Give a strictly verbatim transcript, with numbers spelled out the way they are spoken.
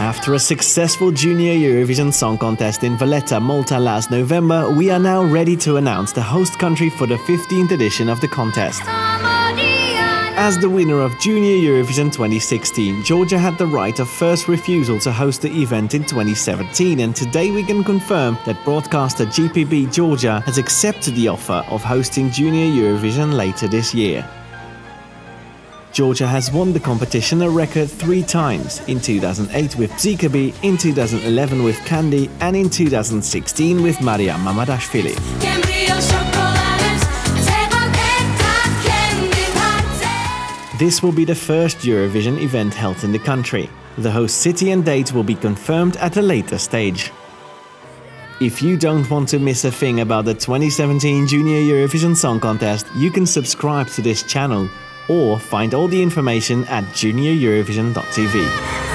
After a successful Junior Eurovision Song Contest in Valletta, Malta last November, we are now ready to announce the host country for the fifteenth edition of the contest. As the winner of Junior Eurovision twenty sixteen, Georgia had the right of first refusal to host the event in twenty seventeen, and today we can confirm that broadcaster G P B Georgia has accepted the offer of hosting Junior Eurovision later this year. Georgia has won the competition a record three times, in two thousand eight with Zikabi, in two thousand eleven with Candy, and in two thousand sixteen with Maria Mamadashvili. This will be the first Eurovision event held in the country. The host city and date will be confirmed at a later stage. If you don't want to miss a thing about the twenty seventeen Junior Eurovision Song Contest, you can subscribe to this channel or find all the information at junior eurovision dot t v.